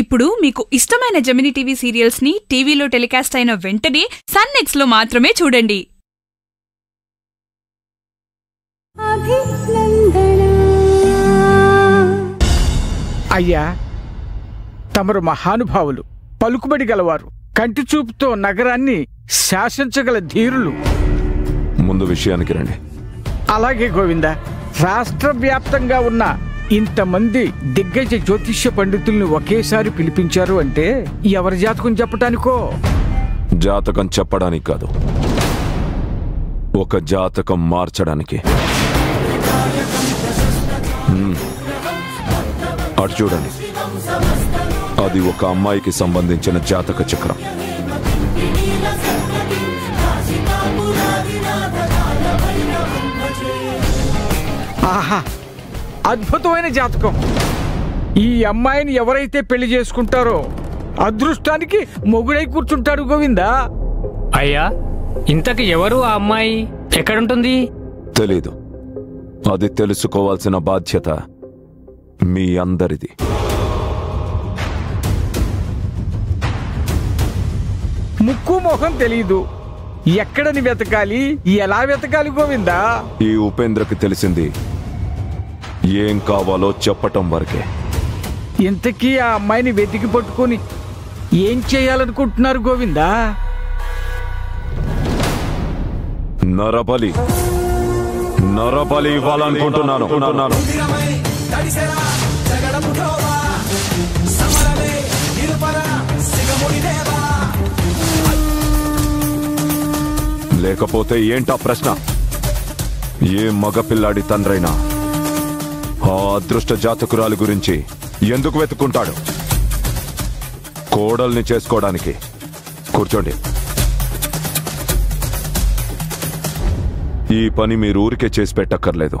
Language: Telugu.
ఇప్పుడు మీకు ఇష్టమైన జెమినీ టీవీ సీరియల్స్ ని టీవీలో టెలికాస్ట్ అయిన వెంటనే సన్ నెక్స్ట్ లో మాత్రమే చూడండి. అయ్యా, తమరు మహానుభావులు, పలుకుబడి గలవారు, కంటి చూపుతో నగరాన్ని శాసించగల ధీరులు. ముందు విషయానికి రండి. అలాగే గోవింద. రాష్ట్ర వ్యాప్తంగా ఉన్న ఇంతమంది దిగ్గజ జ్యోతిష్య పండితుల్ని ఒకేసారి పిలిపించారు అంటే ఎవరి జాతకం చెప్పడానికో? జాతకం చెప్పడానికి కాదు, ఒక జాతకం మార్చడానికి. అటు చూడండి, అది ఒక అమ్మాయికి సంబంధించిన జాతక చక్రం. ఆహా, అద్భుతమైన జాతకం. ఈ అమ్మాయిని ఎవరైతే పెళ్లి చేసుకుంటారో అదృష్టానికి మొగుడై కూర్చుంటాడు. గోవిందా. అయ్యా, ఇంతకు ఎవరు ఆ అమ్మాయి? ఎక్కడుంటుంది? తెలీదు. అది తెలుసుకోవాల్సిన బాధ్యత మీ అందరిది. ముక్కు మొహం తెలీదు, ఎక్కడని వెతకాలి, ఎలా వెతకాలి? గోవిందా, ఈ ఉపేంద్రకి తెలిసింది ఏం కావాలో చెప్పటం వరకే. ఇంతకీ ఆ అమ్మాయిని వెతికి పట్టుకొని ఏం చేయాలనుకుంటున్నారు గోవిందా? నరబలి నరబలి ఇవ్వాలనుకుంటున్నాను. లేకపోతే ఏంటా ప్రశ్న? ఏ మగపిల్లాడి తండ్రైనా ఆ అదృష్ట జాతకురాలు గురించి ఎందుకు వెతుక్కుంటాడు? కోడల్ని చేసుకోవడానికి. కూర్చోండి. ఈ పని మీరు ఊరికే చేసి పెట్టక్కర్లేదు.